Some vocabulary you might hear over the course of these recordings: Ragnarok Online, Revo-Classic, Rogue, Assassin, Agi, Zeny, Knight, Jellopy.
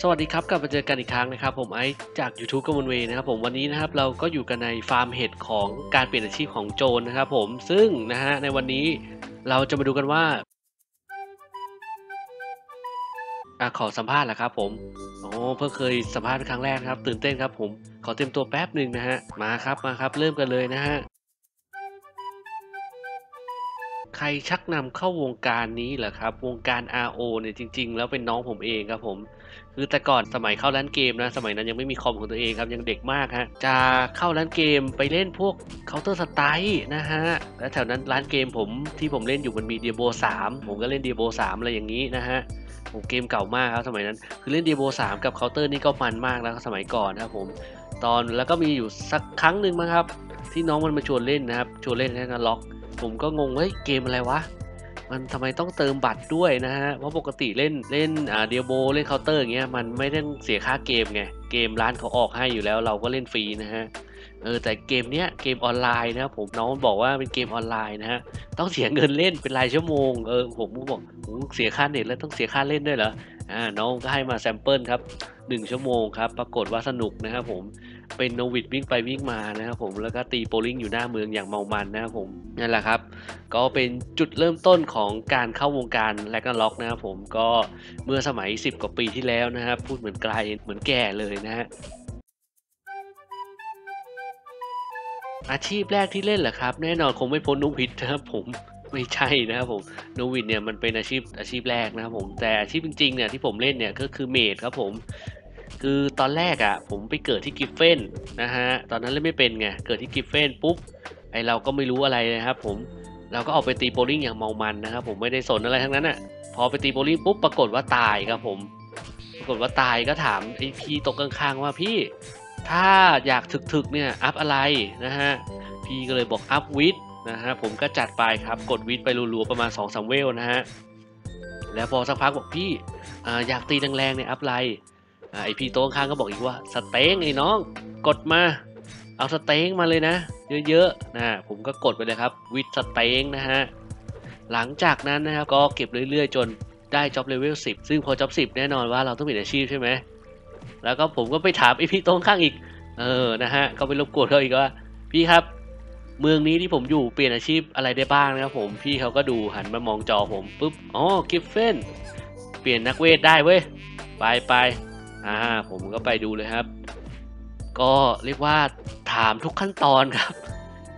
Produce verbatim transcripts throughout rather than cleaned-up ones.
สวัสดีครับกลับมาเจอกันอีกครั้งนะครับผมไอซ์จาก YouTube กมลเวนะครับผมวันนี้นะครับเราก็อยู่กันในฟาร์มเห็ดของการเปลี่ยนอาชีพของโจร น, นะครับผมซึ่งนะฮะในวันนี้เราจะมาดูกันว่าอ่ะขอสัมภาษณ์ละครับผมโอ้เพิ่งเคยสัมภาษณ์ครั้งแรกครับตื่นเต้นครับผมขอเตรียมตัวแป๊บหนึ่งนะฮะมาครับมาครับเริ่มกันเลยนะฮะใครชักนำเข้าวงการนี้เหรอครับวงการ อาร์ โอ เนี่ยจริงๆแล้วเป็นน้องผมเองครับผมคือแต่ก่อนสมัยเข้าร้านเกมนะสมัยนั้นยังไม่มีคอมของตัวเองครับยังเด็กมากฮะจะเข้าร้านเกมไปเล่นพวก Counter Strike นะฮะและแถวนั้นร้านเกมผมที่ผมเล่นอยู่มันมี Diablo สามผมก็เล่น Diablo สามอะไรอย่างนี้นะฮะผมเกมเก่ามากครับสมัยนั้นคือเล่น Diablo สามกับ Counter นี่ก็มันมากแล้วสมัยก่อนครับผมตอนแล้วก็มีอยู่สักครั้งหนึ่งมั้งครับที่น้องมันมาชวนเล่นนะครับชวนเล่นแล้วก็ล็อกผมก็งงเฮ้ยเกมอะไรวะมันทำไมต้องเติมบัตรด้วยนะฮะเพราะปกติเล่นเล่นอ่าเดียโบเล่นเคาน์เตอร์อย่างเงี้ยมันไม่ได้เสียค่าเกมไงเกมร้านเขาออกให้อยู่แล้วเราก็เล่นฟรีนะฮะเออแต่เกมเนี้ยเกมออนไลน์นะผมน้องบอกว่าเป็นเกมออนไลน์นะฮะต้องเสียเงินเล่นเป็นรายชั่วโมงเออผมก็บอกผมเสียค่าเน็ตแล้วต้องเสียค่าเล่นด้วยเหรออ่าน้องก็ให้มาแซมเปิลครับหนึ่งชั่วโมงครับปรากฏว่าสนุกนะครับผมเป็นโนวิดวิ่งไปวิ่งมานะครับผมแล้วก็ตีโปลิ่งอยู่หน้าเมืองอย่างเมามันนะครับผมนั่นแหละครับก็เป็นจุดเริ่มต้นของการเข้าวงการ Ragnarok นะครับผมก็เมื่อสมัยสิบกว่าปีที่แล้วนะครับพูดเหมือนไกลเหมือนแก่เลยนะฮะอาชีพแรกที่เล่นเหรอครับแน่นอนคงไม่พ้นนูวิดนะครับผมไม่ใช่นะครับผมนูวิดเนี่ยมันเป็นอาชีพอาชีพแรกนะครับผมแต่อาชีพจริงๆเนี่ยที่ผมเล่นเนี่ยก็คือเมดครับผมคือตอนแรกอ่ะผมไปเกิดที่กิฟเฟนนะฮะตอนนั้นเล่นไม่เป็นไงเกิดที่กิฟเฟนปุ๊บไอเราก็ไม่รู้อะไรนะครับผมเราก็ออกไปตีโบลิ่งอย่างเมามันนะครับผมไม่ได้สนอะไรทั้งนั้นอ่ะพอไปตีโบลิ่งปุ๊บปรากฏว่าตายครับผมปรากฏว่าตายก็ถามไอพี่ตกกลางๆว่าพี่ถ้าอยากถึกๆเนี่ยอัพอะไรนะฮะพี่ก็เลยบอกอัพวิดนะฮะผมก็จัดไปครับกดวิดไปรัวๆประมาณ สองสาม เวลนะฮะแล้วพอสักพักบอกพี่ อ, อยากตีแรงๆเนี่ยอัพอะไรไอพี่โต้ข้างก็บอกอีกว่าสเต็งไอ้น้องกดมาเอาสเต็งมาเลยนะเยอะๆนะผมก็กดไปเลยครับวิดสเต็งนะฮะหลังจากนั้นนะครับก็เก็บเรื่อยๆจนได้จ็อบเลเวลสิบซึ่งพอจ็อบสิบแน่นอนว่าเราต้องเปลี่ยนอาชีพใช่ไหมแล้วก็ผมก็ไปถามไอพี่โต้ข้างอีกเออนะฮะก็ไปรบกวนเขาอีกว่าพี่ครับเมืองนี้ที่ผมอยู่เปลี่ยนอาชีพอะไรได้บ้างนะครับผมพี่เขาก็ดูหันมามองจอผมปุ๊บอ๋อกิฟเฟนเปลี่ยนนักเวทได้เว้ยไปไปอ่าผมก็ไปดูเลยครับก็เรียกว่าถามทุกขั้นตอนครับ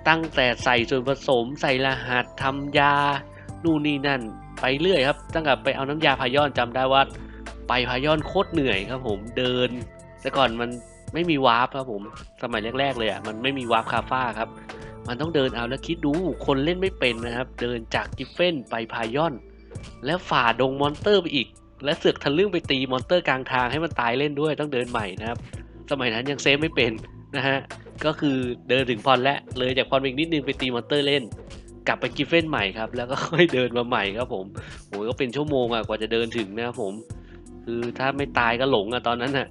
ตั้งแต่ใส่ส่วนผสมใส่รหัสทำยานู่นนี่นั่นไปเรื่อยครับตั้งแต่ไปเอาน้ำยาพายอนจำได้ว่าไปพายอนโคตรเหนื่อยครับผมเดินแต่ก่อนมันไม่มีวาร์ปครับผมสมัยแรกๆเลยอ่ะมันไม่มีวาร์ปคาฟ้าครับมันต้องเดินเอาแล้วคิดดูคนเล่นไม่เป็นนะครับเดินจากกิฟเฟนไปพายอนแล้วฝ่าดงมอนเตอร์ไปอีกและเสือกทะลึ่งไปตีมอนเตอร์กลางทางให้มันตายเล่นด้วยต้องเดินใหม่นะครับสมัยนั้นยังเซฟไม่เป็นนะฮะก็คือเดินถึงพอนและเลยจากพอนไปนิดนึงไปตีมอนเตอร์เล่นกลับไปกิฟเฟนใหม่ครับแล้วก็ค่อยเดินมาใหม่ครับผมโหก็เป็นชั่วโมงอะกว่าจะเดินถึงนะครับผมคือถ้าไม่ตายก็หลงอะตอนนั้นอะ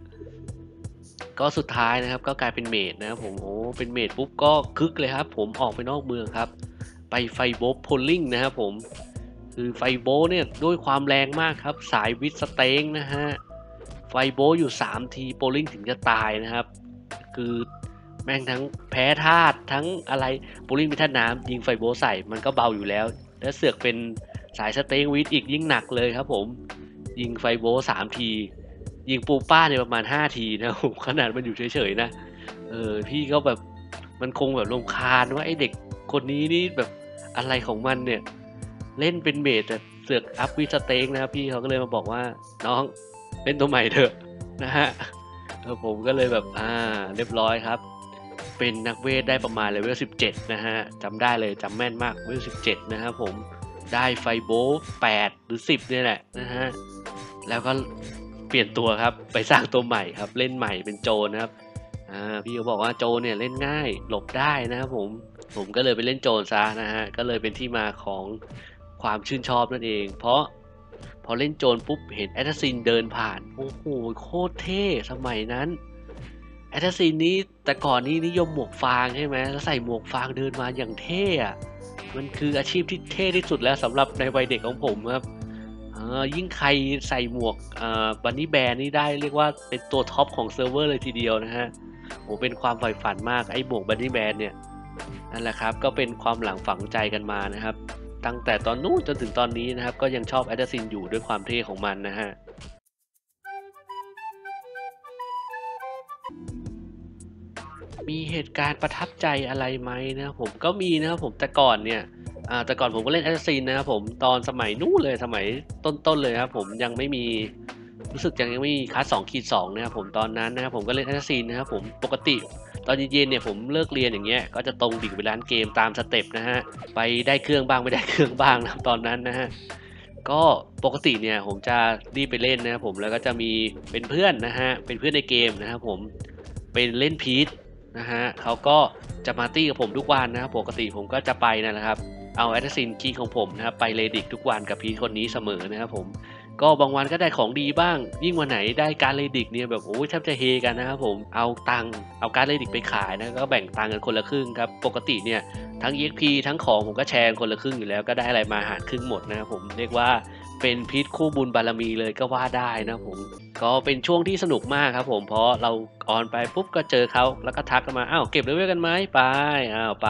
ก็สุดท้ายนะครับก็กลายเป็นเมดนะครับผมโอ้เป็นเมดปุ๊บก็คึกเลยครับผมออกไปนอกเมืองครับไปไฟโบโพลลิ่งนะครับผมคือไฟโบเนี่ยด้วยความแรงมากครับสายวิทสเต็งนะฮะไฟโบอยู่สามทีโพลลิ่งถึงจะตายนะครับคือแม่งทั้งแพ้ธาตุทั้งอะไรโพลลิ่งเป็นธาตุน้ำยิงไฟโบใส่มันก็เบาอยู่แล้วและเสือกเป็นสายสเต็งวิทอีกยิ่งหนักเลยครับผมยิงไฟโบสามทียิงปูป้าเนี่ยประมาณห้าทีนะผมขนาดมันอยู่เฉยๆนะเออพี่ก็แบบมันคงแบบรำคาญว่าไอเด็กคนนี้นี่แบบอะไรของมันเนี่ยเล่นเป็นเมจแต่เสือกอัพวิสเต็งนะครับพี่เขาก็เลยมาบอกว่าน้องเล่นตัวใหม่เถอะนะฮะแล้วผมก็เลยแบบอ่าเรียบร้อยครับเป็นนักเวทได้ประมาณเลเวลสิบเจ็ดนะฮะจำได้เลยจำแม่นมากเลเวลสิบเจ็ดนะครับผมได้ไฟโบแปดหรือสิบเนี่ยแหละนะฮะแล้วก็เปลี่ยนตัวครับไปสร้างตัวใหม่ครับเล่นใหม่เป็นโจนะครับอ่าพี่เขาบอกว่าโจเนี่ยเล่นง่ายหลบได้นะครับผมผมก็เลยไปเล่นโจซะนะฮะก็เลยเป็นที่มาของความชื่นชอบนั่นเองเพราะพอเล่นโจปุ๊บเห็นแอสซัสซินเดินผ่านโอ้โหโคตรเท่สมัยนั้นแอสซัสซินนี้แต่ก่อนนี้นิยมหมวกฟางใช่ไหมแล้วใส่หมวกฟางเดินมาอย่างเท่อะมันคืออาชีพที่เท่ที่สุดแล้วสำหรับในวัยเด็กของผมครับเอ อยิ่งใครใส่หมวกบันนี่แบร์นี่ได้เรียกว่าเป็นตัวท็อปของเซิร์ฟเวอร์เลยทีเดียวนะฮะโอ้เป็นความใฝ่ฝันมากไอ้หมวกบันนี่แบร์เนี่ยนั่นแหละครับก็เป็นความหลังฝังใจกันมานะครับตั้งแต่ตอนนู้นจนถึงตอนนี้นะครับก็ยังชอบแอดดาซินอยู่ด้วยความเท่ของมันนะฮะมีเหตุการณ์ประทับใจอะไรไหมนะผมก็มีนะครับผมแต่ก่อนเนี่ยแต่ก่อนผมก็เล่นแอสซินนะครับผมตอนสมัยนู้นเลยสมัยต้นๆเลยครับผมยังไม่มีรู้สึกยังไม่มีคลาสสองขีดสองนะครับผมตอนนั้นนะครับผมก็เล่นแอสซินนะครับผมปกติตอนเย็นๆเนี่ยผมเลิกเรียนอย่างเงี้ยก็จะตรงดิ่งไปร้านเกมตามสเต็ปนะฮะไปได้เครื่องบ้างไม่ได้เครื่องบ้างนะตอนนั้นนะฮะก็ปกติเนี่ยผมจะรีบไปเล่นนะครับผมแล้วก็จะมีเป็นเพื่อนนะฮะเป็นเพื่อนในเกมนะครับผมเป็นเล่นพีชนะฮะเขาก็จะมาตี้กับผมทุกวันนะครับปกติผมก็จะไปนะครับเอาแอสซินคีของผมนะครับไปเลดิกทุกวันกับพีชคนนี้เสมอนะครับผมก็บางวันก็ได้ของดีบ้างยิ่งวันไหนได้การเลดิกเนี่ยแบบโอ้ยแทบจะเฮกันนะครับผมเอาตังเอาการเลดิกไปขายนะก็แบ่งตังกันคนละครึ่งครับปกติเนี่ยทั้ง อี เอ็กซ์ พี ทั้งของผมก็แชร์คนละครึ่งอยู่แล้วก็ได้อะไรมาหารครึ่งหมดนะครับผมเรียกว่าเป็นพีชคู่บุญบารมีเลยก็ว่าได้นะผมก็เป็นช่วงที่สนุกมากครับผมเพราะเราออนไปปุ๊บก็เจอเขาแล้วก็ทักกันมาอ้าวเก็บเลเวลกันไหมไปอ้าวไป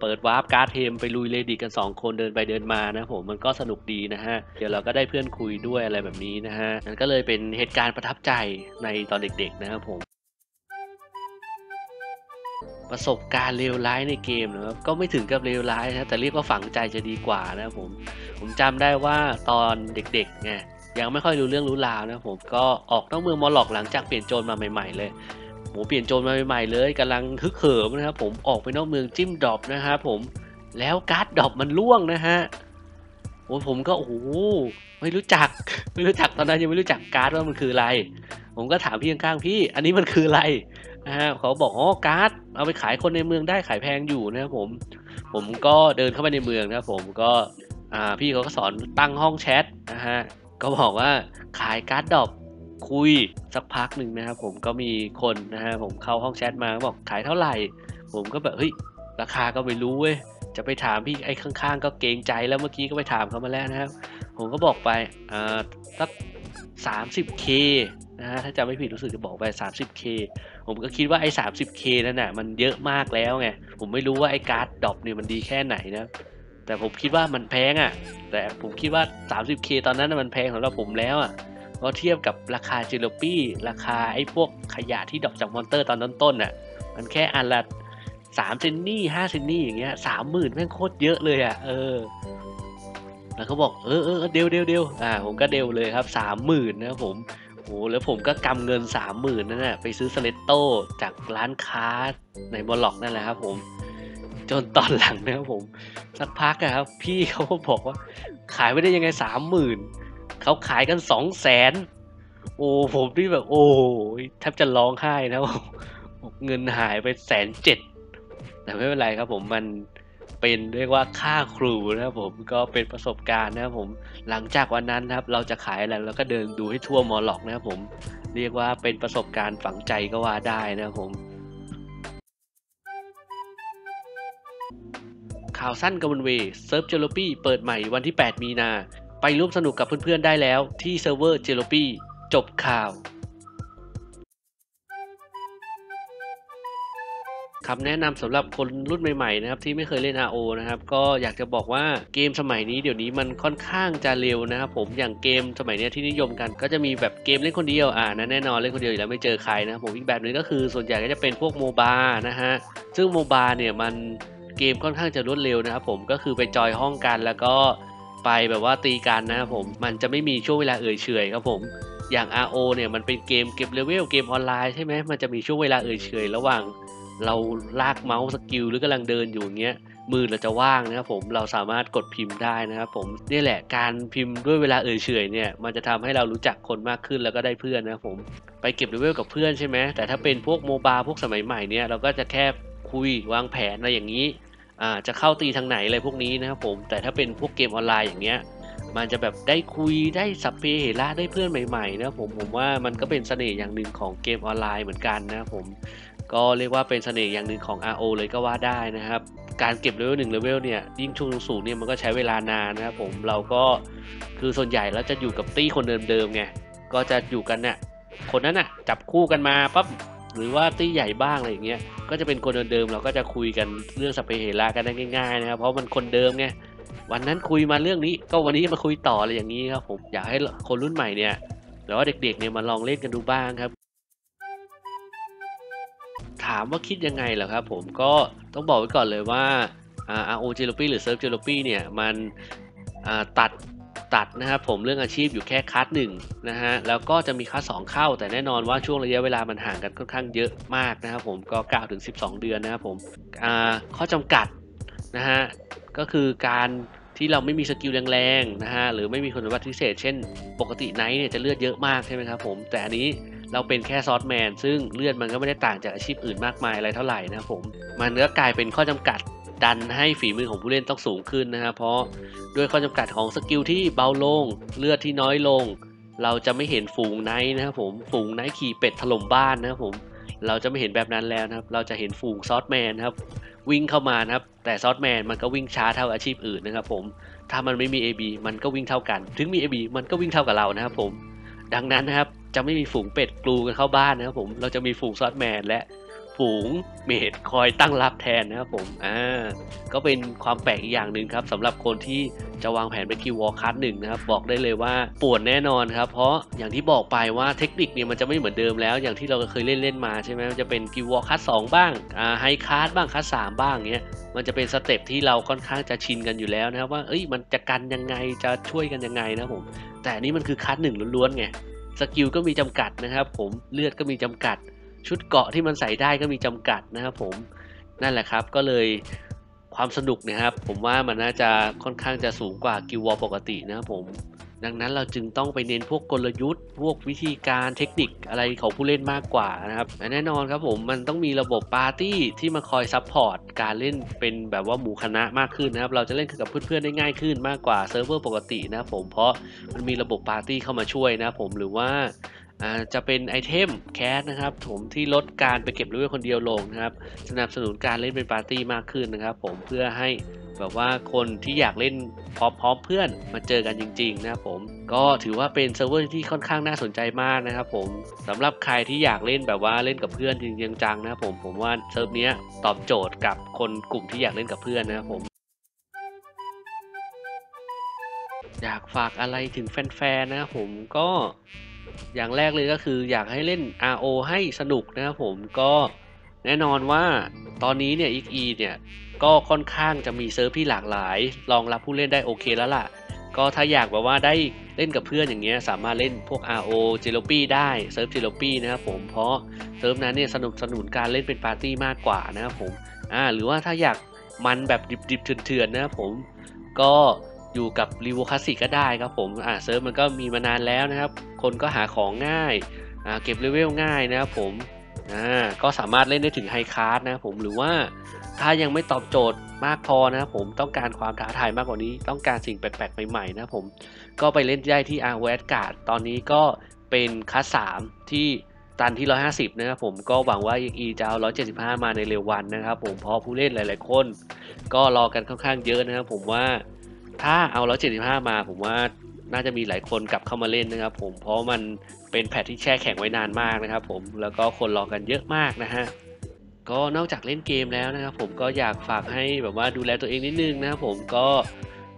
เปิดวาร์ปการ์ดเทมไปลุยเลดิกกันสองคนเดินไปเดินมานะผมมันก็สนุกดีนะฮะเดี๋ยวเราก็ได้เพื่อนคุยด้วยอะไรแบบนี้นะฮะนั่นก็เลยเป็นเหตุการณ์ประทับใจในตอนเด็กๆนะครับผมประสบการณ์เลวร้ายในเกมนะครับก็ไม่ถึงกับเลวร้ายนะแต่เรียกว่าฝังใจจะดีกว่านะผมผมจำได้ว่าตอนเด็กๆไงยังไม่ค่อยรู้เรื่องรู้ราวนะผมก็ออกนอกเมืองมอลล็อกหลังจากเปลี่ยนโจรมาใหม่ๆเลยผมเปลี่ยนโจรมาใหม่ๆเลยกำลังฮึกเหิมนะครับผมออกไปนอกเมืองจิ้มดรอปนะครับผมแล้วการ์ดดรอปมันล่วงนะฮะโอ้ผมก็โอ้โหไม่รู้จักไม่รู้จักตอนนั้นยังไม่รู้จักการ์ดว่ามันคืออะไรผมก็ถามพี่ข้างๆพี่อันนี้มันคืออะไรนะฮะเขาบอกอ๋อการ์ดเอาไปขายคนในเมืองได้ขายแพงอยู่นะครับผมผมก็เดินเข้าไปในเมืองนะผมก็อ่าพี่เขาก็สอนตั้งห้องแชทนะฮะก็บอกว่าขายการ์ดดรอปคุยสักพักหนึ่งนะครับผมก็มีคนนะฮะผมเข้าห้องแชทมาบอกขายเท่าไหร่ผมก็แบบเฮ้ยราคาก็ไม่รู้เว้ยจะไปถามพี่ไอ้ข้างๆก็เกรงใจแล้วเมื่อกี้ก็ไปถามเขามาแล้วนะครับผมก็บอกไปอ่าสักสามสิบเคนะฮะถ้าจำไม่ผิดรู้สึกจะบอกไป สามสิบเค ผมก็คิดว่าไอ้ สามสิบเค นั่นน่ะมันเยอะมากแล้วไงผมไม่รู้ว่าไอ้การ์ดดรอปเนี่ยมันดีแค่ไหนนะแต่ผมคิดว่ามันแพงอ่ะแต่ผมคิดว่า สามสิบเค ตอนนั้นมันแพงสำหรับผมแล้วอ่ะพอเทียบกับราคาจิโรปี้ราคาไอ้พวกขยะที่ดรอปจากมอนเตอร์ตอนต้นๆน่ะมันแค่อันละสามเซนนี่ห้าเซนนี่อย่างเงี้ย สามหมื่น แม่งโคตรเยอะเลยอ่ะเออแล้วเขาบอกเออเออเดวเดวเดวอ่าผมก็เดวเลยครับ สามหมื่น นะผมโอ้แล้วผมก็กำเงิน สามหมื่น นั่นแหละไปซื้อสเลตโต้จากร้านค้าในบอลล็อกนั่นแหละครับผมจนตอนหลังนะครับผมสักพักนะครับพี่เขาก็บอกว่าขายไม่ได้ยังไง สามหมื่น เขาขายกัน สองแสน โอ้ผมนี่แบบโอ้แทบจะร้องไห้นะเงินหายไปแสนเจ็ดแต่ไม่เป็นไรครับผมมันเป็นเรียกว่าค่าครูนะครับผมก็เป็นประสบการณ์นะครับผมหลังจากวันนั้นนะครับเราจะขายอะไรแล้วก็เดินดูให้ทั่วมอลล็อกนะครับผมเรียกว่าเป็นประสบการณ์ฝังใจก็ว่าได้นะครับผมข่าวสั้นกับวันเวเซิร์ฟเจโลปี้เปิดใหม่วันที่แปดมีนาไปร่วมสนุกกับเพื่อนๆได้แล้วที่เซิร์ฟเวอร์เจโลปี้จบข่าวคำแนะนำสำหรับคนรุ่นใหม่ๆนะครับที่ไม่เคยเล่น อาร์ โอ นะครับก็อยากจะบอกว่าเกมสมัยนี้เดี๋ยวนี้มันค่อนข้างจะเร็วนะครับผมอย่างเกมสมัยนี้ที่นิยมกันก็จะมีแบบเกมเล่นคนเดียวอ่านะแน่นอนเล่นคนเดียวอยู่แล้วไม่เจอใครนะครับผมอีกแบบนึงก็คือส่วนใหญ่ก็จะเป็นพวกโมบานะฮะซึ่งโมบาเนี่ยมันเกมค่อนข้างจะรวดเร็วนะครับผมก็คือไปจอยห้องกันแล้วก็ไปแบบว่าตีกันนะครับผมมันจะไม่มีช่วงเวลาเอื่อยเฉยครับผมอย่าง อาร์ โอ เนี่ยมันเป็นเกมเก็บเลเวลเกมออนไลน์ใช่ไหมมันจะมีช่วงเวลาเอื่อยเฉยระหว่างเราลากเมาส์สกิลหรือกำลังเดินอยู่เงี้ยมือเราจะว่างนะครับผมเราสามารถกดพิมพ์ได้นะครับผมนี่แหละการพิมพ์ด้วยเวลาเอื่อยเฉยเนี่ยมันจะทำให้เรารู้จักคนมากขึ้นแล้วก็ได้เพื่อนนะครับผมไปเก็บเลเวลกับเพื่อนใช่ไหมแต่ถ้าเป็นพวกโมบาพวกสมัยใหม่เนี่ยเราก็จะแค่คุยวางแผนอะไรอย่างนี้อ่าจะเข้าตีทางไหนอะไรพวกนี้นะครับผมแต่ถ้าเป็นพวกเกมออนไลน์อย่างเงี้ยมันจะแบบได้คุยได้สัพเพเหระได้เพื่อนใหม่ๆนะผมผมว่ามันก็เป็นเสน่ห์อย่างหนึ่งของเกมออนไลน์เหมือนกันนะครับผมก็เรียกว่าเป็นเสน่ห์อย่างหนึ่งของ อาร์ โอ เลยก็ว่าได้นะครับ การเก็บเลเวลหนึ่งเลเวลเนี่ยยิ่งช่วงสูงเนี่ยมันก็ใช้เวลานานนะครับผมเราก็คือส่วนใหญ่แล้วจะอยู่กับตี้คนเดิมๆไงก็จะอยู่กันเนี่ยคนนั้นน่ะจับคู่กันมาปั๊บหรือว่าตี้ใหญ่บ้างอะไรอย่างเงี้ยก็จะเป็นคนเดิมๆเราก็จะคุยกันเรื่องสเปเฮล่ากันได้ง่ายๆนะครับเพราะมันคนเดิมไงวันนั้นคุยมาเรื่องนี้ก็วันนี้มาคุยต่ออะไรอย่างนี้ครับผมอยากให้คนรุ่นใหม่เนี่ยหรือว่าเด็กๆเนี่ยมาลองเล่นกันดูบ้างครับถามว่าคิดยังไงเหรอครับผมก็ต้องบอกไว้ก่อนเลยว่า อาร์ โอ Jalopy หรือ Surf Jalopy เนี่ยมันตัดตัดนะครับผมเรื่องอาชีพอยู่แค่คัสหนึ่งนะฮะแล้วก็จะมีคัสสองเข้าแต่แน่นอนว่าช่วงระยะเวลามันห่างกันค่อนข้างเยอะมากนะครับผมก็เก้าถึงสิบสองเดือนนะครับผมข้อจำกัดนะฮะก็คือการที่เราไม่มีสกิลแรงๆนะฮะหรือไม่มีคุณสมบัติพิเศษเช่นปกติไนท์เนี่ยจะเลือดเยอะมากใช่ไหมครับผมแต่อันนี้เราเป็นแค่ซอสแมนซึ่งเลือดมันก็ไม่ได้ต่างจากอาชีพอื่นมากมายอะไรเท่าไหร่นะผมมันก็กลายเป็นข้อจำกัดดันให้ฝีมือของผู้เล่นต้องสูงขึ้นนะครับเพราะด้วยข้อจำกัดของสกิลที่เบาลงเลือดที่น้อยลงเราจะไม่เห็นฝูงไนท์นะครับผมฝูงไนท์ขี่เป็ดถล่มบ้านนะครับผมเราจะไม่เห็นแบบนั้นแล้วนะครับเราจะเห็นฝูงซอสแมนครับวิ่งเข้ามานะครับแต่ซอสแมนมันก็วิ่งช้าเท่าอาชีพอื่นนะครับผมถ้ามันไม่มี เอ บี มันก็วิ่งเท่ากันถึงมี เอ บี มันก็วิ่งเท่ากับเรานะครับผมดังนั้นนะครับจะไม่มีฝูงเป็ดกลูกันเข้าบ้านนะครับผมเราจะมีฝูงซอสแมนและฝูงเมดคอยตั้งรับแทนนะครับผมอ่าก็เป็นความแปลกอีกอย่างหนึ่งครับสำหรับคนที่จะวางแผนไปคิววอลคัสหนึ่งนะครับบอกได้เลยว่าป่วนแน่นอนครับเพราะอย่างที่บอกไปว่าเทคนิคเนี่ยมันจะไม่เหมือนเดิมแล้วอย่างที่เราเคยเล่นเล่นมาใช่ไหมมันจะเป็นคิววอลคัสสองบ้างอ่าไฮคัสบ้างคัสสามบ้างเงี้ยมันจะเป็นสเต็ปที่เราค่อนข้างจะชินกันอยู่แล้วนะครับว่าเอ้ยมันจะกันยังไงจะช่วยกันยังไงนะผมแต่อันนี้มันคือคัสหนึ่งล้วนๆไงสกิลก็มีจำกัดนะครับผมเลือดก็มีจำกัดชุดเกาะที่มันใส่ได้ก็มีจำกัดนะครับผมนั่นแหละครับก็เลยความสนุกนะครับผมว่ามันน่าจะค่อนข้างจะสูงกว่ากิลด์วอร์ปกตินะครับผมดังนั้นเราจึงต้องไปเน้นพวกกลยุทธ์พวกวิธีการเทคนิคอะไรของผู้เล่นมากกว่านะครับแน่นอนครับผมมันต้องมีระบบปาร์ตี้ที่มาคอยซัพพอร์ตการเล่นเป็นแบบว่าหมู่คณะมากขึ้นนะครับเราจะเล่นกับเพื่อนๆได้ง่ายขึ้นมากกว่าเซิร์ฟเวอร์ปกตินะครับผมเพราะมันมีระบบปาร์ตี้เข้ามาช่วยนะครับผมหรือว่าจะเป็นไอเทมแคสนะครับผมที่ลดการไปเก็บเลเวลคนเดียวลงนะครับสนับสนุนการเล่นเป็นปาร์ตี้มากขึ้นนะครับผมเพื่อให้แบบว่าคนที่อยากเล่นพร้อมๆเพื่อนมาเจอกันจริงๆนะครับผมก็ถือว่าเป็นเซิร์ฟเวอร์ที่ค่อนข้างน่าสนใจมากนะครับผมสำหรับใครที่อยากเล่นแบบว่าเล่นกับเพื่อนจริงๆจังนะครับผมผมว่าเซิร์ฟนี้ตอบโจทย์กับคนกลุ่มที่อยากเล่นกับเพื่อนนะครับผมอยากฝากอะไรถึงแฟนๆนะครับผมก็อย่างแรกเลยก็คืออยากให้เล่น อาร์ โอ ให้สนุกนะครับผมก็แน่นอนว่าตอนนี้เนี่ยอี อีเนี่ยก็ค่อนข้างจะมีเซิร์ฟที่หลากหลายรองรับผู้เล่นได้โอเคแล้วล่ะก็ถ้าอยากแบบว่าได้เล่นกับเพื่อนอย่างเงี้ยสามารถเล่นพวก อาร์ โอ Jalopy ได้เซิร์ฟ Jalopy นะครับผมเพราะเซิร์ฟนั้นเนี่ยสนุกสนุนการเล่นเป็นปาร์ตี้มากกว่านะครับผมอ่าหรือว่าถ้าอยากมันแบบดิบๆเถื่อนๆนะครับผมก็อยู่กับรีโวคลาสสิกก็ได้ครับผมอ่าเซิร์ฟมันก็มีมานานแล้วนะครับคนก็หาของง่ายอ่าเก็บเลเวลง่ายนะครับผมอ่าก็สามารถเล่นได้ถึงไฮคลาสนะครับผมหรือว่าถ้ายังไม่ตอบโจทย์มากพอนะครับผมต้องการความท้าทายมากกว่านี้ต้องการสิ่งแปลกๆใหม่ๆนะครับผมก็ไปเล่นได้ที่ อาร์ โอ Vanguard ตอนนี้ก็เป็นคลาสสามที่ตันที่หนึ่งร้อยห้าสิบนะครับผมก็หวังว่าอี อีจะเอาหนึ่งร้อยเจ็ดสิบห้ามาในเร็ววันนะครับผมเพราะผู้เล่นหลายๆคนก็รอกันค่อนข้างเยอะนะครับผมว่าถ้าเอาหนึ่งร้อยเจ็ดสิบห้ามาผมว่าน่าจะมีหลายคนกลับเข้ามาเล่นนะครับผมเพราะมันเป็นแพทที่แช่แข็งไว้นานมากนะครับผมแล้วก็คนรอกันเยอะมากนะฮะก็นอกจากเล่นเกมแล้วนะครับผมก็อยากฝากให้แบบว่าดูแลตัวเองนิดนึงนะครับผมก็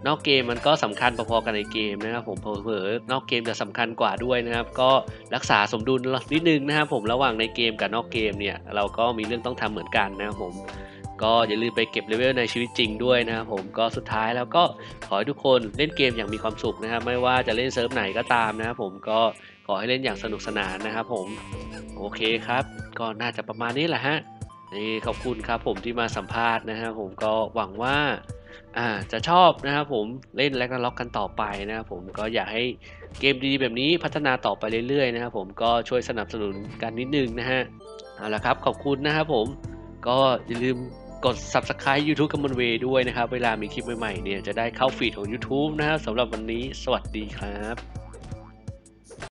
นอกเกมมันก็สำคัญพอๆกันในเกมนะครับผมเผลอนอกเกมจะสำคัญกว่าด้วยนะครับก็รักษาสมดุลนิดนึงนะครับผมระหว่างในเกมกับนอกเกมเนี่ยเราก็มีเรื่องต้องทำเหมือนกันนะครับผมก็อย่าลืมไปเก็บเลเวลในชีวิตจริงด้วยนะครับผมก็สุดท้ายแล้วก็ขอให้ทุกคนเล่นเกมอย่างมีความสุขนะครับไม่ว่าจะเล่นเซิร์ฟไหนก็ตามนะครับผมก็ขอให้เล่นอย่างสนุกสนานนะครับผมโอเคครับก็น่าจะประมาณนี้แหละฮะนี่ขอบคุณครับผมที่มาสัมภาษณ์นะครับผมก็หวังว่าอ่าจะชอบนะครับผมเล่นRagnarokกันต่อไปนะครับผมก็อยากให้เกมดีๆแบบนี้พัฒนาต่อไปเรื่อยๆนะครับผมก็ช่วยสนับสนุนกันนิดนึงนะฮะเอาละครับขอบคุณนะครับผมก็อย่าลืมกด Subscribe YouTube กำมลเวด้วยนะครับเวลามีคลิปใหม่ๆเนี่ยจะได้เข้าฟีดของ YouTube นะครับสำหรับวันนี้สวัสดีครับ